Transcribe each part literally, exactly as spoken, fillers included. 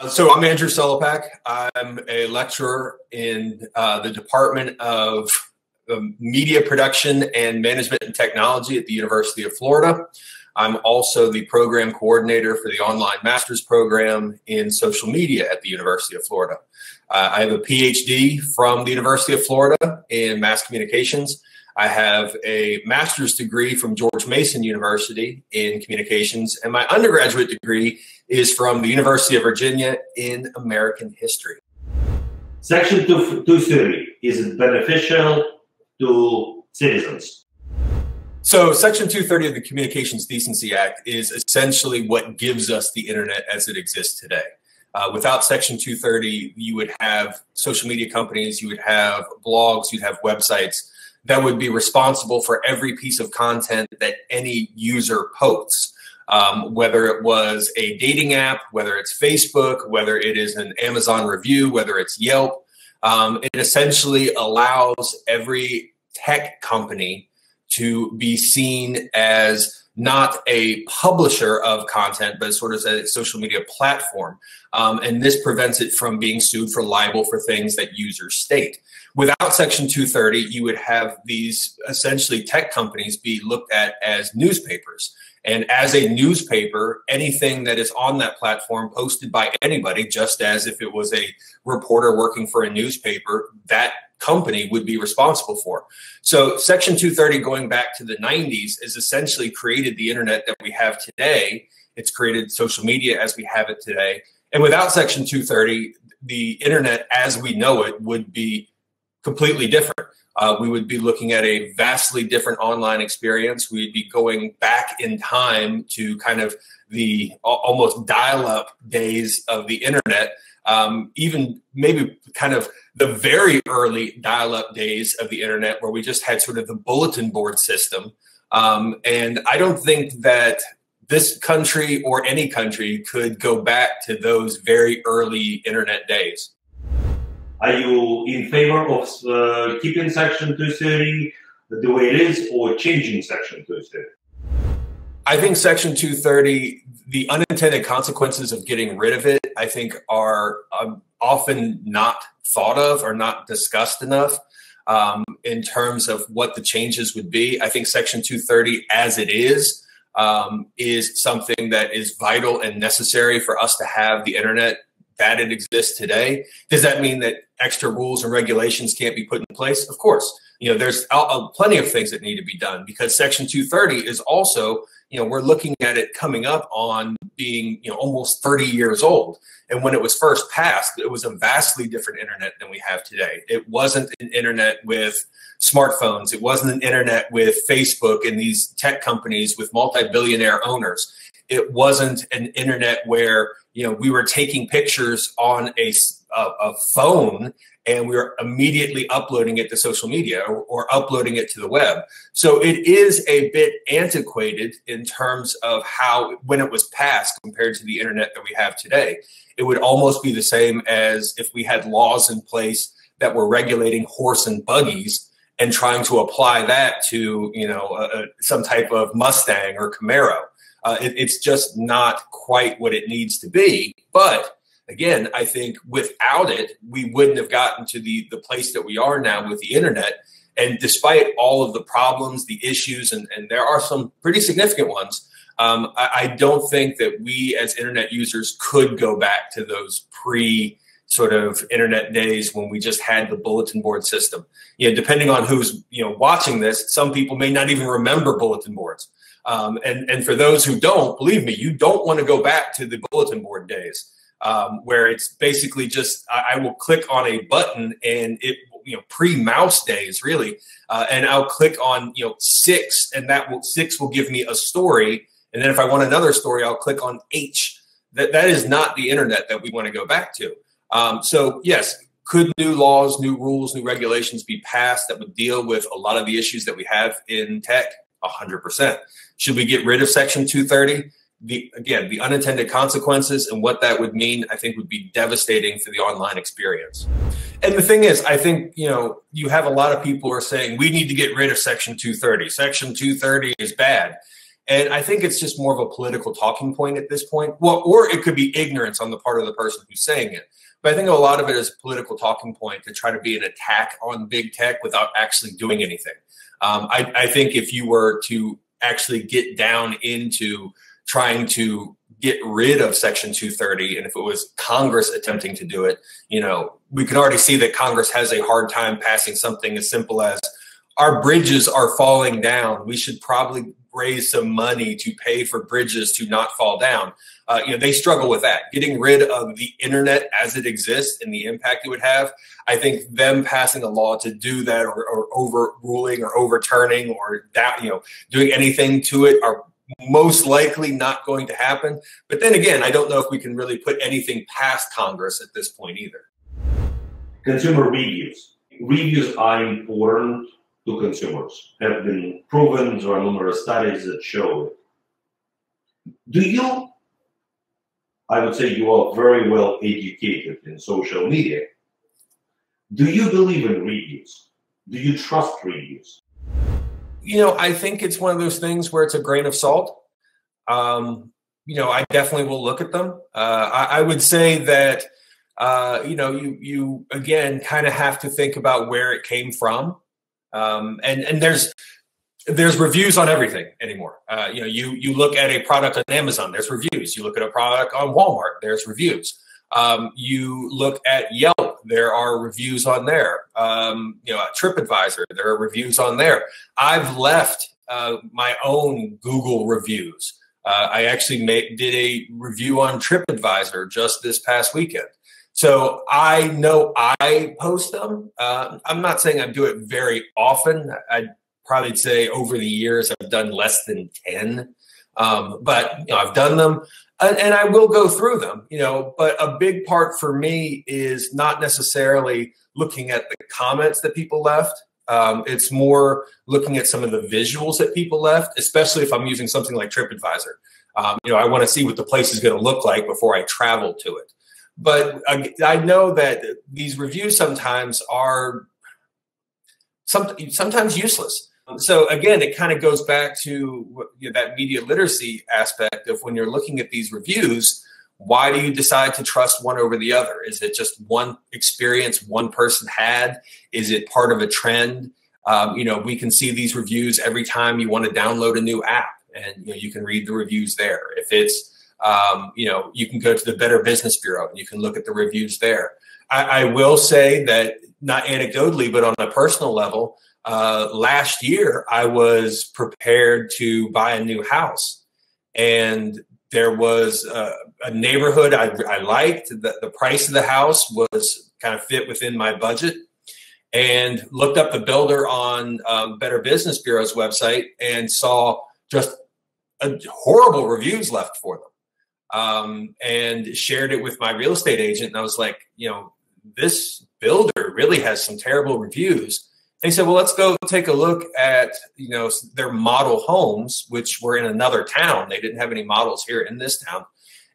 Uh, so I'm Andrew Selepak. I'm a lecturer in uh, the Department of um, Media Production and Management and Technology at the University of Florida. I'm also the program coordinator for the online master's program in social media at the University of Florida. Uh, I have a PhD from the University of Florida in mass communications. I have a master's degree from George Mason University in communications, and my undergraduate degree is from the University of Virginia in American history. Section two thirty, is it beneficial to citizens? So Section two thirty of the Communications Decency Act is essentially what gives us the internet as it exists today. Uh, without Section two thirty, you would have social media companies, you would have blogs, you'd have websites that would be responsible for every piece of content that any user posts, um, whether it was a dating app, whether it's Facebook, whether it is an Amazon review, whether it's Yelp. Um, it essentially allows every tech company to be seen as not a publisher of content, but sort of a social media platform. Um, and this prevents it from being sued for libel for things that users state. Without Section two thirty, you would have these essentially tech companies be looked at as newspapers. And as a newspaper, anything that is on that platform posted by anybody, just as if it was a reporter working for a newspaper, that company would be responsible for. So Section two thirty, going back to the nineties, has essentially created the internet that we have today. It's created social media as we have it today. And without Section two thirty, the internet as we know it would be completely different. Uh, we would be looking at a vastly different online experience. We'd be going back in time to kind of the almost dial-up days of the internet, um, even maybe kind of the very early dial-up days of the internet where we just had sort of the bulletin board system. Um, and I don't think that this country or any country could go back to those very early internet days. Are you in favor of uh, keeping Section two thirty the way it is or changing Section two thirty? I think Section two thirty, the unintended consequences of getting rid of it, I think are um, often not thought of or not discussed enough um, in terms of what the changes would be. I think Section two thirty as it is um, is something that is vital and necessary for us to have the internet that it exists today. Does that mean that extra rules and regulations can't be put in place? Of course. You know, there's uh, plenty of things that need to be done because Section two thirty is also, you know, we're looking at it coming up on being, you know, almost thirty years old. And when it was first passed, it was a vastly different internet than we have today. It wasn't an internet with smartphones. It wasn't an internet with Facebook and these tech companies with multi-billionaire owners. It wasn't an internet where, you know, we were taking pictures on a, a, a phone and we were immediately uploading it to social media or, or uploading it to the web. So it is a bit antiquated in terms of how, when it was passed compared to the internet that we have today. It would almost be the same as if we had laws in place that were regulating horse and buggies and trying to apply that to, you know, uh, some type of Mustang or Camaro. Uh, it, it's just not quite what it needs to be. But again, I think without it, we wouldn't have gotten to the, the place that we are now with the internet. And despite all of the problems, the issues, and, and there are some pretty significant ones, um, I, I don't think that we as internet users could go back to those pre sort of internet days when we just had the bulletin board system. You know, depending on who's, you know, watching this, some people may not even remember bulletin boards. Um, and, and for those who don't, believe me, you don't want to go back to the bulletin board days um, where it's basically just I, I will click on a button and it, you know, pre-mouse days, really. Uh, and I'll click on, you know, six and that will six will give me a story. And then if I want another story, I'll click on H. That that is not the internet that we want to go back to. Um, so, yes, could new laws, new rules, new regulations be passed that would deal with a lot of the issues that we have in tech? one hundred percent. Should we get rid of Section two thirty? The, again, the unintended consequences and what that would mean, I think, would be devastating for the online experience. And the thing is, I think, you know, you have a lot of people who are saying we need to get rid of Section two thirty. Section two thirty is bad. And I think it's just more of a political talking point at this point. Well, or it could be ignorance on the part of the person who's saying it. But I think a lot of it is a political talking point to try to be an attack on big tech without actually doing anything. Um, I, I think if you were to actually get down into trying to get rid of Section two thirty, and if it was Congress attempting to do it, you know, we can already see that Congress has a hard time passing something as simple as our bridges are falling down. We should probably raise some money to pay for bridges to not fall down. Uh, you know, they struggle with that. Getting rid of the internet as it exists and the impact it would have, I think them passing a law to do that, or, or overruling or overturning or that, you know, doing anything to it, are most likely not going to happen. But then again, I don't know if we can really put anything past Congress at this point either. Consumer reviews. Reviews are important to consumers, have been proven. There are numerous studies that show it. Do you, I would say you are very well educated in social media. Do you believe in reviews? Do you trust reviews? You know, I think it's one of those things where it's a grain of salt. Um, you know, I definitely will look at them. Uh, I, I would say that, uh, you know, you, you again, kind of have to think about where it came from. Um, and, and there's, there's reviews on everything anymore. Uh, you know, you, you look at a product on Amazon, there's reviews. You look at a product on Walmart, there's reviews. Um, you look at Yelp, there are reviews on there. Um, you know, TripAdvisor, there are reviews on there. I've left, uh, my own Google reviews. Uh, I actually made, did a review on TripAdvisor just this past weekend. So I know I post them. Uh, I'm not saying I do it very often. I'd probably say over the years I've done less than ten, um, but you know, I've done them, and, and I will go through them. You know, but a big part for me is not necessarily looking at the comments that people left. Um, it's more looking at some of the visuals that people left, especially if I'm using something like TripAdvisor. Um, you know, I want to see what the place is going to look like before I travel to it. But I know that these reviews sometimes are sometimes useless. So again, it kind of goes back to that media literacy aspect of when you're looking at these reviews, why do you decide to trust one over the other? Is it just one experience one person had? Is it part of a trend? Um, you know, we can see these reviews every time you want to download a new app, and you know, you can read the reviews there. If it's Um, you know, you can go to the Better Business Bureau and you can look at the reviews there. I, I will say that, not anecdotally, but on a personal level, uh, last year I was prepared to buy a new house, and there was a, a neighborhood I, I liked. The, the price of the house was kind of fit within my budget, and looked up the builder on um, Better Business Bureau's website and saw just a, horrible reviews left for them. Um, and shared it with my real estate agent. And I was like, you know, this builder really has some terrible reviews. They said, well, let's go take a look at, you know, their model homes, which were in another town. They didn't have any models here in this town.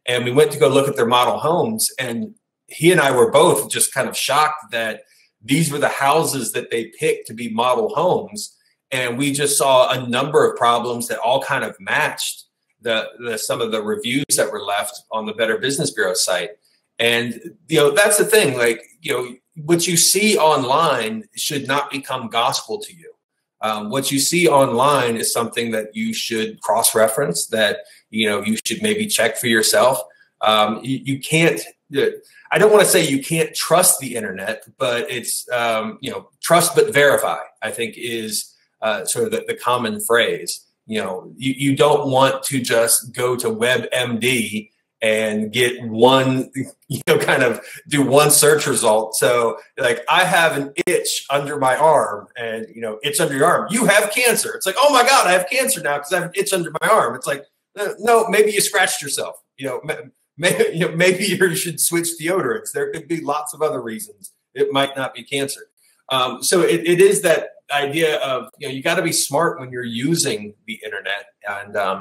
And we went to go look at their model homes. And he and I were both just kind of shocked that these were the houses that they picked to be model homes. And we just saw a number of problems that all kind of matched The, the some of the reviews that were left on the Better Business Bureau site. And, you know, that's the thing. Like, you know, what you see online should not become gospel to you. Um, what you see online is something that you should cross-reference, that, you know, you should maybe check for yourself. Um, you, you can't, I don't want to say you can't trust the internet, but it's, um, you know, trust but verify, I think, is uh, sort of the, the common phrase. You know, you, you don't want to just go to WebMD and get one, you know, kind of do one search result. So like, I have an itch under my arm, and, you know, itch under your arm. You have cancer. It's like, oh my God, I have cancer now because I have an itch under my arm. It's like, no, maybe you scratched yourself. You know, maybe, you know, maybe you should switch deodorants. There could be lots of other reasons. It might not be cancer. Um, so it, it is that idea of, you know, you got to be smart when you're using the internet, and um,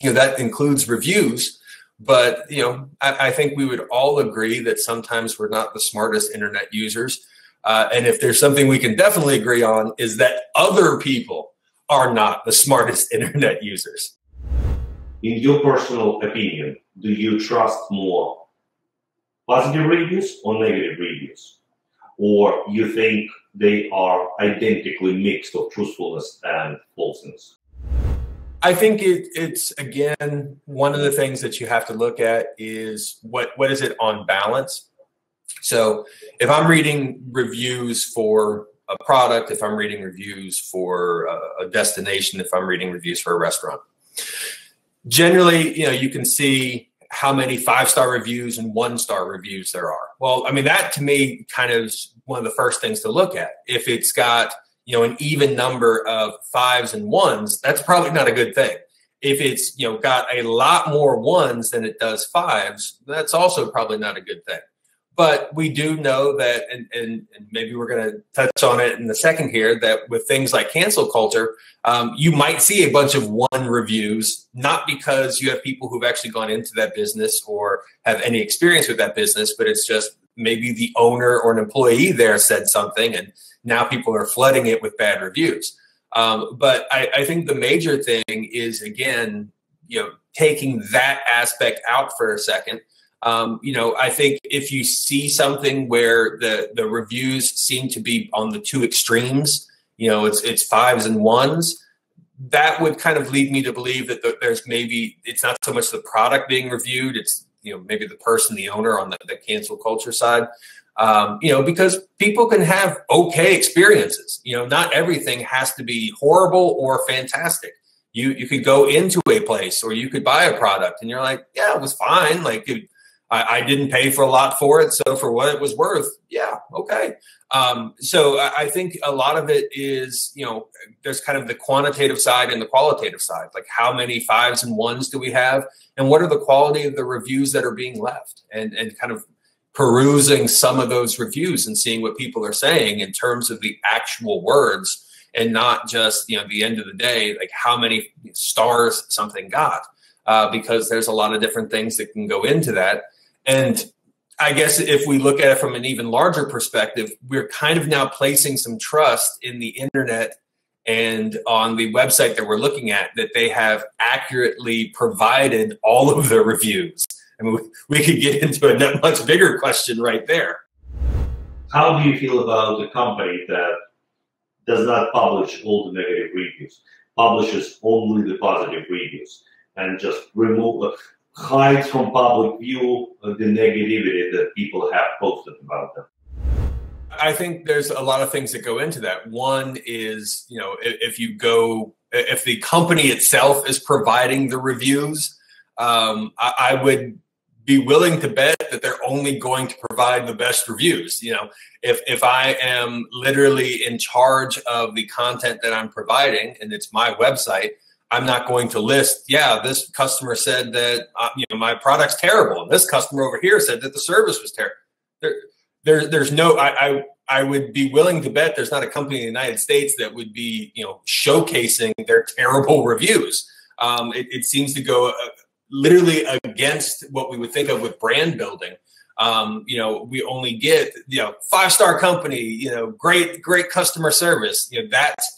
you know, that includes reviews. But, you know, I, I think we would all agree that sometimes we're not the smartest internet users. Uh, and if there's something we can definitely agree on, is that other people are not the smartest internet users. In your personal opinion, do you trust more positive reviews or negative reviews? Or you think they are identically mixed of truthfulness and falseness? I think it, it's, again, one of the things that you have to look at is what what is it on balance? So if I'm reading reviews for a product, if I'm reading reviews for a destination, if I'm reading reviews for a restaurant, generally, you know, you can see how many five-star reviews and one-star reviews there are. Well, I mean, that to me kind of is one of the first things to look at. If it's got, you know, an even number of fives and ones, that's probably not a good thing. If it's, you know, got a lot more ones than it does fives, that's also probably not a good thing. But we do know that, and, and, and maybe we're going to touch on it in a second here, that with things like cancel culture, um, you might see a bunch of one reviews, not because you have people who've actually gone into that business or have any experience with that business, but it's just maybe the owner or an employee there said something, and now people are flooding it with bad reviews. Um, but I, I think the major thing is, again, you know, taking that aspect out for a second. Um, you know, I think if you see something where the, the reviews seem to be on the two extremes, you know, it's it's fives and ones, that would kind of lead me to believe that there's maybe it's not so much the product being reviewed. It's, you know, maybe the person, the owner on the, the cancel culture side, um, you know, because people can have okay experiences. You know, not everything has to be horrible or fantastic. You, you could go into a place or you could buy a product and you're like, yeah, it was fine. Like, it, I didn't pay for a lot for it, so for what it was worth, yeah, okay. Um, so I think a lot of it is, you know, there's kind of the quantitative side and the qualitative side. Like, how many fives and ones do we have? And what are the quality of the reviews that are being left? And and kind of perusing some of those reviews and seeing what people are saying in terms of the actual words and not just, you know, at the end of the day, like how many stars something got, uh, because there's a lot of different things that can go into that. And I guess if we look at it from an even larger perspective, we're kind of now placing some trust in the internet and on the website that we're looking at that they have accurately provided all of the reviews. I mean, we could get into a much bigger question right there. How do you feel about a company that does not publish all the negative reviews, publishes only the positive reviews, and just remove a- hides from public view of the negativity that people have posted about them? I think there's a lot of things that go into that. One is, you know, if you go, if the company itself is providing the reviews, um, I, I would be willing to bet that they're only going to provide the best reviews. You know, if if I am literally in charge of the content that I'm providing and it's my website, I'm not going to list, yeah, this customer said that uh, you know, my product's terrible, and this customer over here said that the service was terrible. There, there, there's no, I, I, I would be willing to bet there's not a company in the United States that would be, you know, showcasing their terrible reviews. Um, it, it seems to go uh, literally against what we would think of with brand building. Um, you know, we only get, you know, five-star company, you know, great, great customer service. You know, that's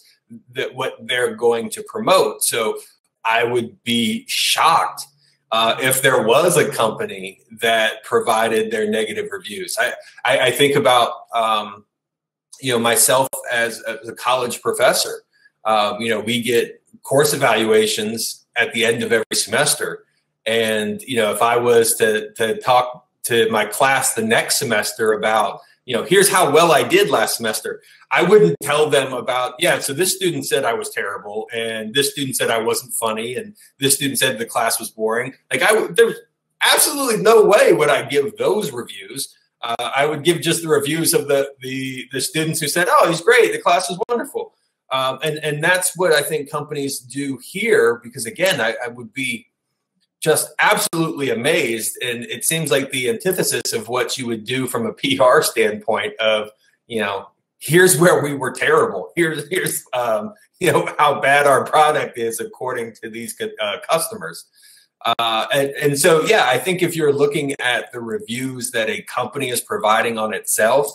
that what they're going to promote. So I would be shocked uh, if there was a company that provided their negative reviews. I, I, I think about, um, you know, myself as a, as a college professor. Um, you know, we get course evaluations at the end of every semester. And, you know, if I was to, to talk to my class the next semester about, you know, here's how well I did last semester, I wouldn't tell them about, yeah, so this student said I was terrible, and this student said I wasn't funny, and this student said the class was boring. Like, I would, there's absolutely no way would I give those reviews. Uh, I would give just the reviews of the, the, the students who said, oh, he's great, the class was wonderful. Um, and, and that's what I think companies do here, because, again, I, I would be just absolutely amazed. And it seems like the antithesis of what you would do from a P R standpoint of, you know, here's where we were terrible. Here's, here's um, you know, how bad our product is according to these uh, customers. Uh, and, and so, yeah, I think if you're looking at the reviews that a company is providing on itself,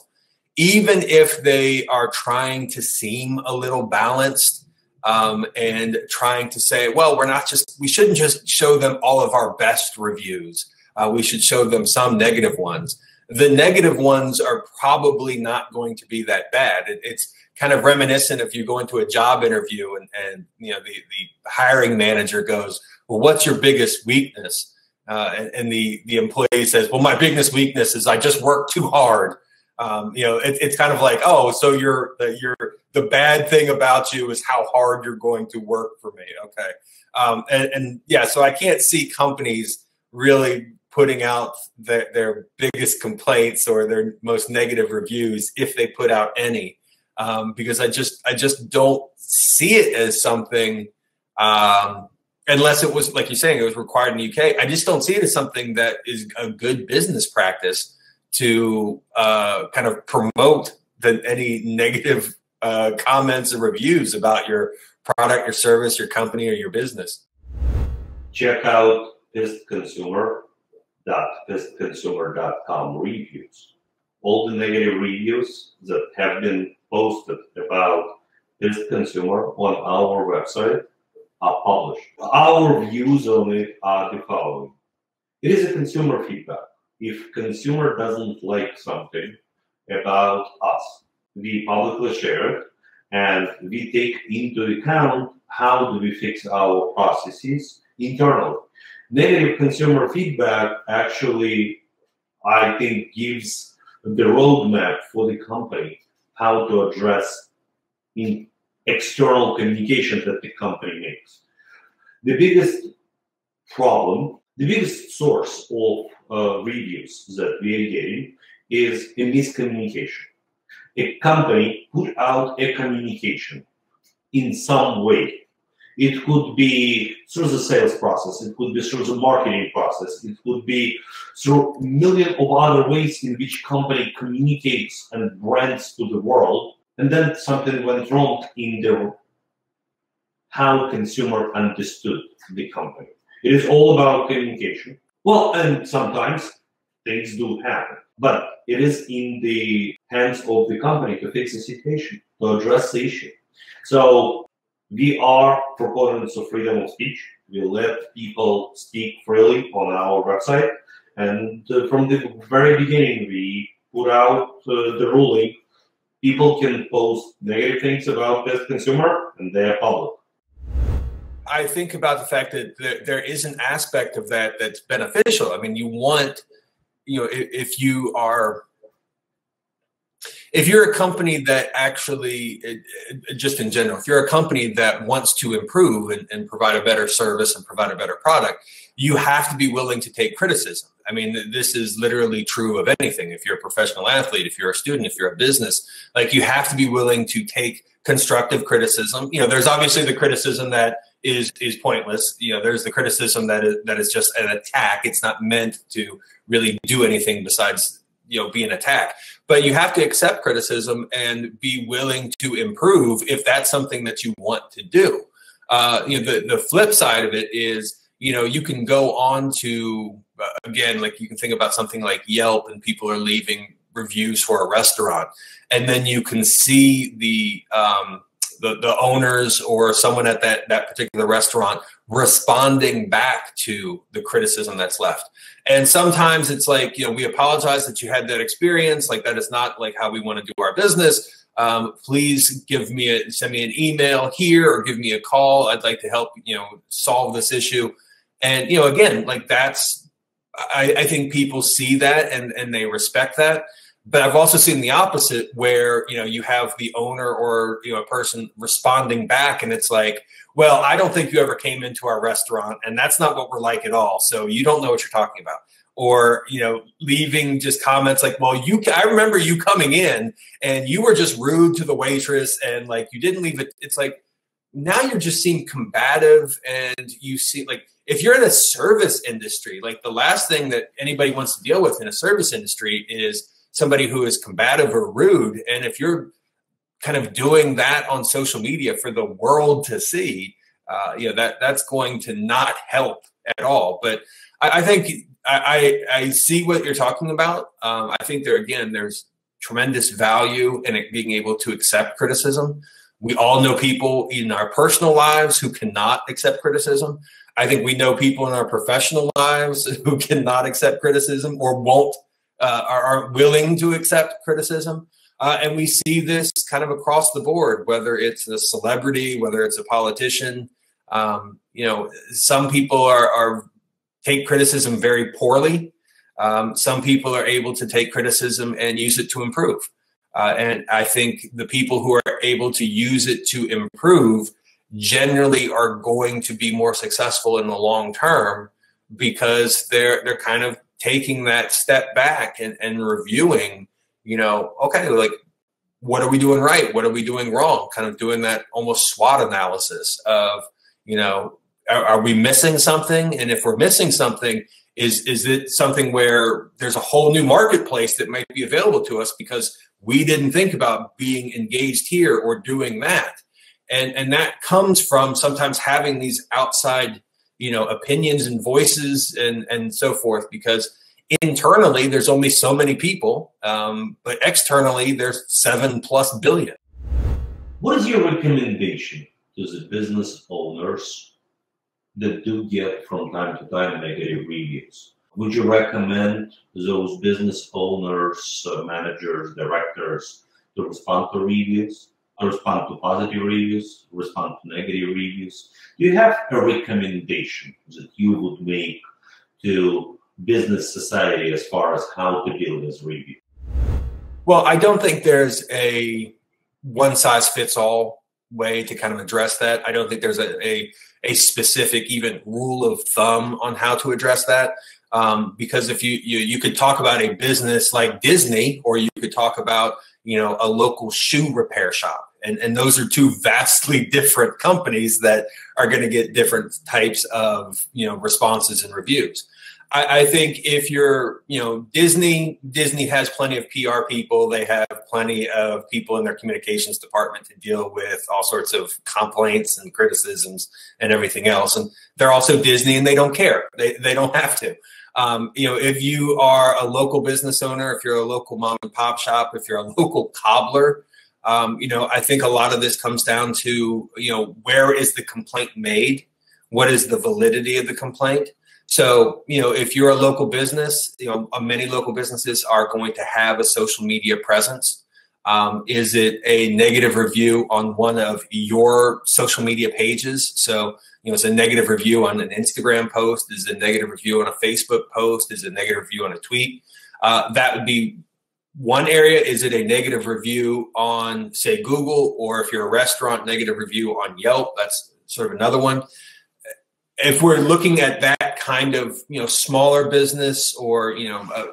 even if they are trying to seem a little balanced, um, and trying to say, well, we're not just, we shouldn't just show them all of our best reviews. Uh, we should show them some negative ones. The negative ones are probably not going to be that bad. It, it's kind of reminiscent if you go into a job interview and, and you know, the, the hiring manager goes, well, what's your biggest weakness? Uh, and, and the, the employee says, well, my biggest weakness is I just work too hard. Um, you know, it, it's kind of like, oh, so you're, you're, the bad thing about you is how hard you're going to work for me. Okay. Um, and, and yeah, so I can't see companies really putting out the, their biggest complaints or their most negative reviews, if they put out any, um, because I just, I just don't see it as something, um, unless it was, like you're saying, it was required in the U K. I just don't see it as something that is a good business practice to uh, kind of promote the, any negative uh, comments or reviews about your product, your service, your company, or your business. Check out pissed consumer dot pissed consumer dot com reviews. All the negative reviews that have been posted about Pissed Consumer on our website are published. Our views on it are the following. It is a consumer feedback. If consumer doesn't like something about us, we publicly share it and we take into account how do we fix our processes internally. Negative consumer feedback actually, I think, gives the roadmap for the company how to address in external communication that the company makes. The biggest problem, the biggest source of uh, reviews that we are getting is a miscommunication. A company put out a communication in some way. It could be through the sales process. It could be through the marketing process. It could be through a million of other ways in which company communicates and brands to the world. And then something went wrong in the how consumer understood the company. It is all about communication. Well, and sometimes things do happen, but it is in the hands of the company to fix the situation, to address the issue. So we are proponents of freedom of speech. We let people speak freely on our website. And uh, from the very beginning, we put out uh, the ruling. People can post negative things about this consumer, and they are public. I think about the fact that there is an aspect of that that's beneficial. I mean, you want, you know, if you are, if you're a company that actually, just in general, if you're a company that wants to improve and, and provide a better service and provide a better product, you have to be willing to take criticism. I mean, this is literally true of anything. If you're a professional athlete, if you're a student, if you're a business, like you have to be willing to take constructive criticism. You know, there's obviously the criticism that is is pointless. You know, there's the criticism that is that is just an attack. It's not meant to really do anything besides, you know, be an attack. But you have to accept criticism and be willing to improve if that's something that you want to do. Uh, you know, the, the flip side of it is, you know, you can go on to, uh, again, like you can think about something like Yelp and people are leaving reviews for a restaurant. And then you can see the, um, the, the owners or someone at that, that particular restaurant responding back to the criticism that's left. And sometimes it's like, you know, we apologize that you had that experience. Like that is not like how we want to do our business. Um, please give me a, send me an email here or give me a call. I'd like to help, you know, solve this issue. And, you know, again, like that's, I, I think people see that and, and they respect that. But I've also seen the opposite where, you know, you have the owner or, you know, a person responding back and it's like, well, I don't think you ever came into our restaurant and that's not what we're like at all. So you don't know what you're talking about. Or, you know, leaving just comments like, well, you, I remember you coming in and you were just rude to the waitress and like, you didn't leave it. It's like, now you just seem combative and you see like, if you're in a service industry, like the last thing that anybody wants to deal with in a service industry is somebody who is combative or rude. And if you're kind of doing that on social media for the world to see, uh, you know, that that's going to not help at all. But I, I think I, I, I see what you're talking about. Um, I think there, again, there's tremendous value in it being able to accept criticism. We all know people in our personal lives who cannot accept criticism. I think we know people in our professional lives who cannot accept criticism or won't, uh, are, are willing to accept criticism. Uh, and we see this kind of across the board, whether it's a celebrity, whether it's a politician. Um, you know, some people are, are take criticism very poorly. Um, some people are able to take criticism and use it to improve. Uh, and I think the people who are able to use it to improve generally are going to be more successful in the long term, because they're they're kind of taking that step back and, and reviewing, you know, okay, like, what are we doing right? What are we doing wrong? Kind of doing that almost SWOT analysis of, you know, are, are we missing something? And if we're missing something, is is it something where there's a whole new marketplace that might be available to us because we didn't think about being engaged here or doing that? And and that comes from sometimes having these outside, you know, opinions and voices and, and so forth, because internally there's only so many people, um, but externally there's seven plus billion. What is your recommendation to the business owners that do get from time to time negative reviews? Would you recommend those business owners, uh, managers, directors to respond to reviews, to respond to positive reviews, respond to negative reviews? Do you have a recommendation that you would make to business society as far as how to deal with reviews? Well, I don't think there's a one-size-fits-all way to kind of address that. I don't think there's a, a, a specific even rule of thumb on how to address that. Um, because if you, you, you could talk about a business like Disney, or you could talk about, you know, a local shoe repair shop. And, and those are two vastly different companies that are going to get different types of, you know, responses and reviews. I, I think if you're, you know, Disney, Disney has plenty of P R people. They have plenty of people in their communications department to deal with all sorts of complaints and criticisms and everything else. And they're also Disney and they don't care. They, they don't have to. Um, you know, if you are a local business owner, if you're a local mom and pop shop, if you're a local cobbler, um, you know, I think a lot of this comes down to, you know, where is the complaint made? What is the validity of the complaint? So, you know, if you're a local business, you know, many local businesses are going to have a social media presence. Um, is it a negative review on one of your social media pages? So, you know, it's a negative review on an Instagram post. Is it a negative review on a Facebook post? Is it a negative review on a tweet? Uh, that would be one area. Is it a negative review on, say, Google? Or if you're a restaurant, negative review on Yelp? That's sort of another one. If we're looking at that kind of, you know, smaller business, or, you know, uh,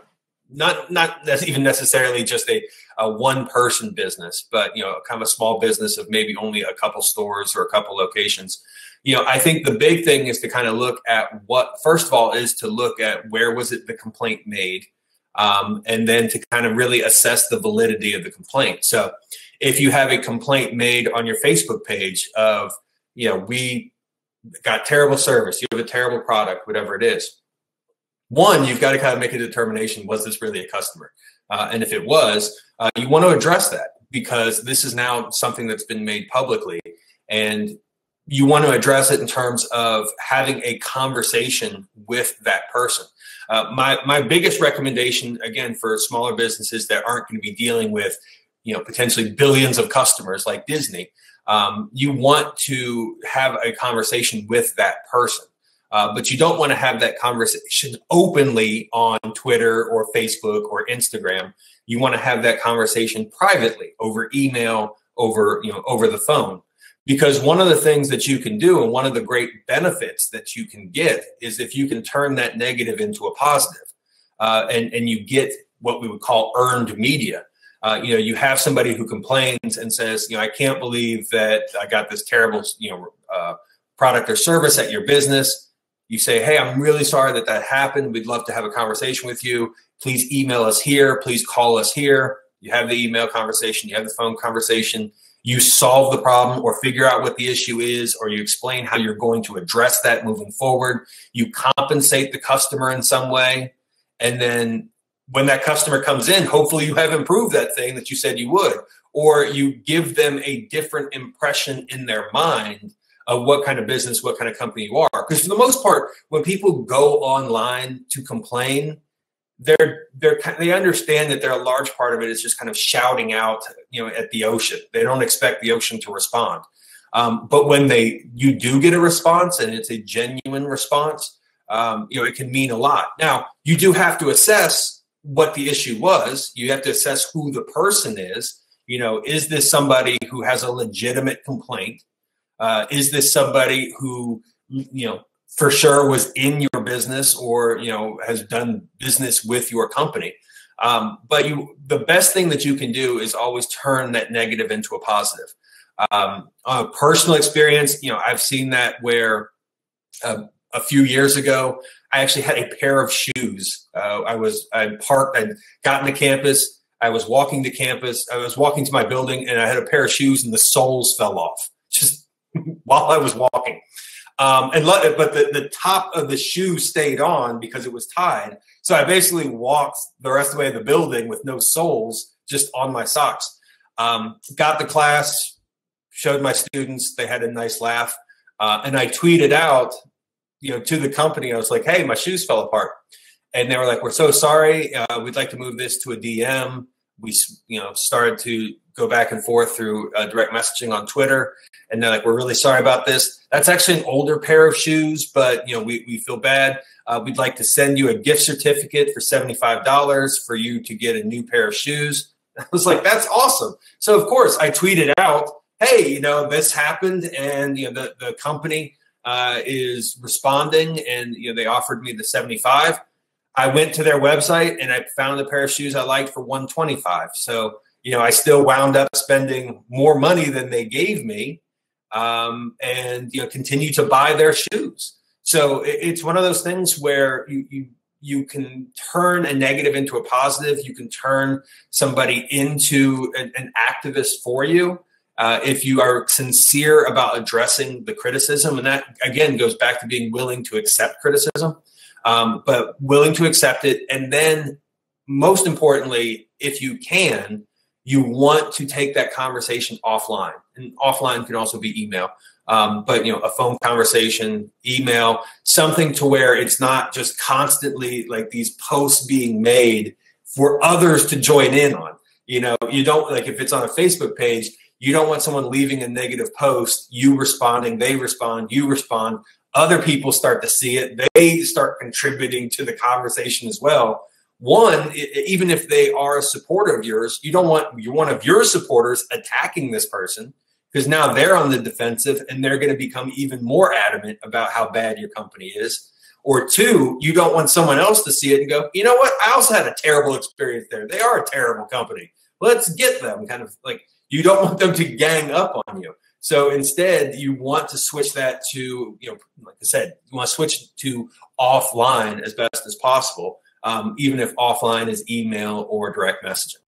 not not even necessarily just a, a one person business, but, you know, kind of a small business of maybe only a couple stores or a couple locations. You know, I think the big thing is to kind of look at what, first of all, is to look at where was it the complaint made, um, and then to kind of really assess the validity of the complaint. So if you have a complaint made on your Facebook page of, you know, we got terrible service, you have a terrible product, whatever it is, one, you've got to kind of make a determination, was this really a customer? Uh, and if it was, uh, you want to address that, because this is now something that's been made publicly, and you want to address it in terms of having a conversation with that person. Uh, my my biggest recommendation, again, for smaller businesses that aren't going to be dealing with, you know, potentially billions of customers like Disney, um, you want to have a conversation with that person. Uh, but you don't want to have that conversation openly on Twitter or Facebook or Instagram. You want to have that conversation privately over email, over, you know, over the phone. Because one of the things that you can do, and one of the great benefits that you can get, is if you can turn that negative into a positive, uh, and, and you get what we would call earned media. Uh, you know, you have somebody who complains and says, you know, I can't believe that I got this terrible, you know, uh, product or service at your business. You say, hey, I'm really sorry that that happened. We'd love to have a conversation with you. Please email us here. Please call us here. You have the email conversation. You have the phone conversation. You solve the problem, or figure out what the issue is, or you explain how you're going to address that moving forward. You compensate the customer in some way. And then when that customer comes in, hopefully you have improved that thing that you said you would, or you give them a different impression in their mind of what kind of business, what kind of company you are. Because for the most part, when people go online to complain, they're they're they understand that they're a large part of it is just kind of shouting out, you know, at the ocean. They don't expect the ocean to respond. Um, but when they you do get a response, and it's a genuine response, um, you know, it can mean a lot. Now, you do have to assess what the issue was. You have to assess who the person is. You know, is this somebody who has a legitimate complaint? Uh, is this somebody who, you know, for sure was in your business or, you know, has done business with your company? Um, but you, the best thing that you can do is always turn that negative into a positive. Um, on a personal experience, you know, I've seen that where uh, a few years ago, I actually had a pair of shoes. Uh, I was, I parked, I got into campus. I was walking to campus. I was walking to my building and I had a pair of shoes and the soles fell off just while I was walking. Um, and let, but the, the top of the shoe stayed on because it was tied. So I basically walked the rest of the way of the building with no soles, just on my socks. Um, got the class, showed my students. They had a nice laugh. Uh, and I tweeted out, you know, to the company, I was like, hey, my shoes fell apart. And they were like, we're so sorry. Uh, we'd like to move this to a D M. We, you know, started to go back and forth through uh, direct messaging on Twitter. And they're like, we're really sorry about this. That's actually an older pair of shoes, but, you know, we, we feel bad. Uh, we'd like to send you a gift certificate for seventy-five dollars for you to get a new pair of shoes. I was like, that's awesome. So, of course, I tweeted out, hey, you know, this happened. And, you know, the, the company uh, is responding. And, you know, they offered me the seventy-five dollars. I went to their website and I found a pair of shoes I liked for one hundred twenty-five dollars. So, you know, I still wound up spending more money than they gave me, um, and, you know, continue to buy their shoes. So it, it's one of those things where you, you, you can turn a negative into a positive. You can turn somebody into an, an activist for you uh, if you are sincere about addressing the criticism. And that, again, goes back to being willing to accept criticism. Um, but willing to accept it. And then most importantly, if you can, you want to take that conversation offline. And offline can also be email. Um, but, you know, a phone conversation, email, something to where it's not just constantly like these posts being made for others to join in on. You know, you don't, like if it's on a Facebook page, you don't want someone leaving a negative post, you responding, they respond, you respond. Other people start to see it. They start contributing to the conversation as well. One, even if they are a supporter of yours, you don't want you're one of your supporters attacking this person because now they're on the defensive and they're going to become even more adamant about how bad your company is. Or two, you don't want someone else to see it and go, you know what? I also had a terrible experience there. They are a terrible company. Let's get them. Kind of like you don't want them to gang up on you. So instead, you want to switch that to, you know, like I said, you want to switch to offline as best as possible, um, even if offline is email or direct messaging.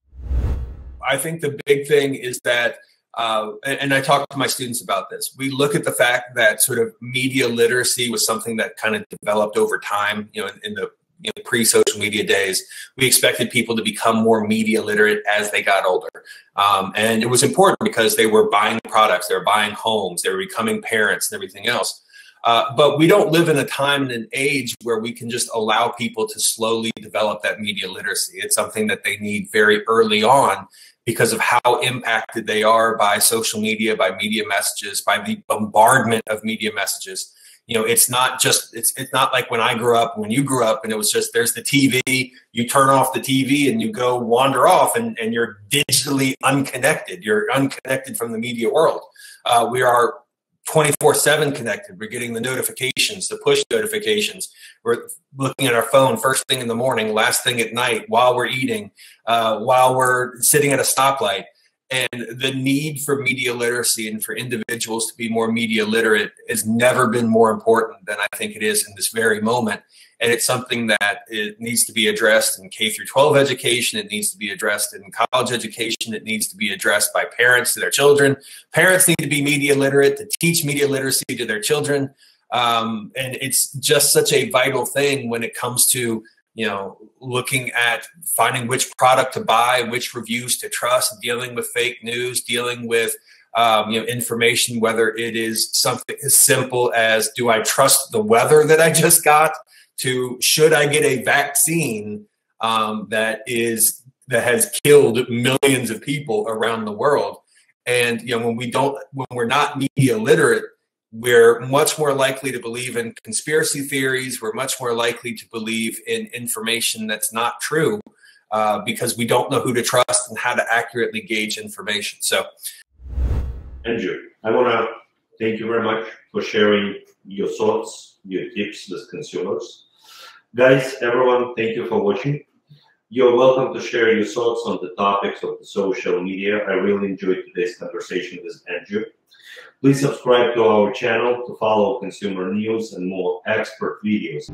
I think the big thing is that, uh, and, and I talk to my students about this, we look at the fact that sort of media literacy was something that kind of developed over time, you know, in, in the you know, pre-social media days. We expected people to become more media literate as they got older. Um, and it was important because they were buying products, they were buying homes, they were becoming parents and everything else. Uh, but we don't live in a time and an age where we can just allow people to slowly develop that media literacy. It's something that they need very early on because of how impacted they are by social media, by media messages, by the bombardment of media messages. You know, it's not just, it's it's not like when I grew up, when you grew up and it was just, there's the T V, you turn off the T V and you go wander off and, and you're digitally unconnected. You're unconnected from the media world. Uh, we are twenty-four seven connected. We're getting the notifications, the push notifications. We're looking at our phone first thing in the morning, last thing at night, while we're eating, uh, while we're sitting at a stoplight. And the need for media literacy and for individuals to be more media literate has never been more important than I think it is in this very moment. And it's something that it needs to be addressed in K through twelve education. It needs to be addressed in college education. It needs to be addressed by parents to their children. Parents need to be media literate, to teach media literacy to their children. Um, and it's just such a vital thing when it comes to you know, looking at finding which product to buy, which reviews to trust, dealing with fake news, dealing with um, you know, information, whether it is something as simple as, do I trust the weather that I just got, to should I get a vaccine um, that is that has killed millions of people around the world. And, you know, when we don't, when we're not media literate, we're much more likely to believe in conspiracy theories. We're much more likely to believe in information that's not true uh, because we don't know who to trust and how to accurately gauge information. So, Andrew, I want to thank you very much for sharing your thoughts, your tips with consumers. Guys, everyone, thank you for watching. You're welcome to share your thoughts on the topics of the social media. I really enjoyed today's conversation with Andrew. Please subscribe to our channel to follow consumer news and more expert videos.